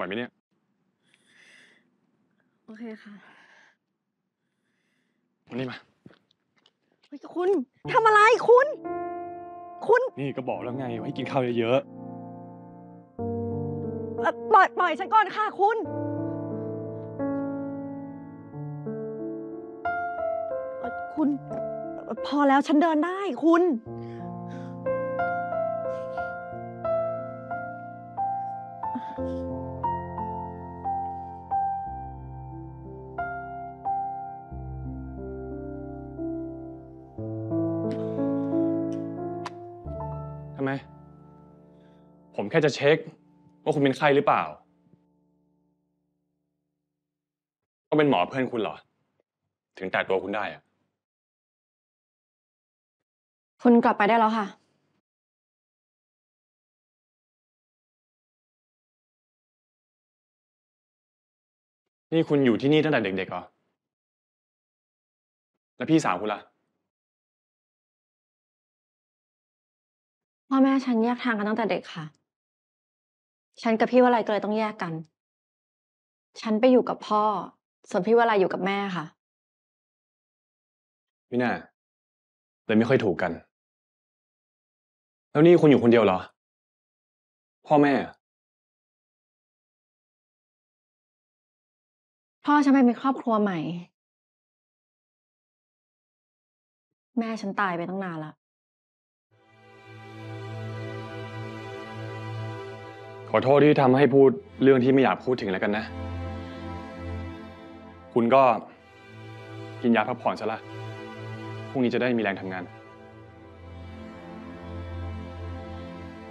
ไหวไหมเนี่ยโอเคค่ะวันนี้มาเฮ้ยคุณทำอะไรคุณนี่ก็บอกแล้วไงว่าให้กินข้าวเยอะๆปล่อยฉันก่อนค่ะคุณพอแล้วฉันเดินได้คุณทำไมผมแค่จะเช็คว่าคุณเป็นไข้หรือเปล่าก็เป็นหมอเพื่อนคุณเหรอถึงแตะตัวคุณได้อะคุณกลับไปได้แล้วค่ะนี่คุณอยู่ที่นี่ตั้งแต่เด็กๆเหรอแล้วพี่สาวคุณล่ะพ่อแม่ฉันแยกทางกันตั้งแต่เด็กค่ะฉันกับพี่วลัยก็เลยต้องแยกกันฉันไปอยู่กับพ่อส่วนพี่วลัยอยู่กับแม่ค่ะวินาเลยไม่ค่อยถูกกันแล้วนี่คุณอยู่คนเดียวเหรอพ่อแม่พ่อฉันไปมีครอบครัวใหม่แม่ฉันตายไปตั้งนานละขอโทษที่ทำให้พูดเรื่องที่ไม่อยากพูดถึงแล้วกันนะคุณก็กินยาพักผ่อนซะละพรุ่งนี้จะได้มีแรงทำงาน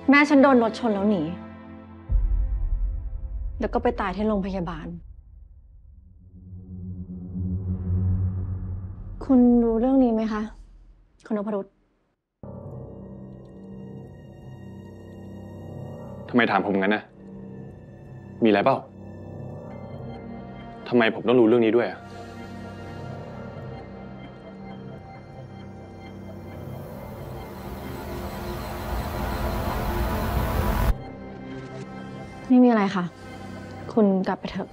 แม่ฉันโดนรถชนแล้วหนีแล้วก็ไปตายที่โรงพยาบาลคุณรู้เรื่องนี้ไหมคะคุณนพรุตทำไมถามผมงั้นนะมีอะไรเปล่าทำไมผมต้องรู้เรื่องนี้ด้วยอะไม่มีอะไรค่ะคุณกลับไปเถอะ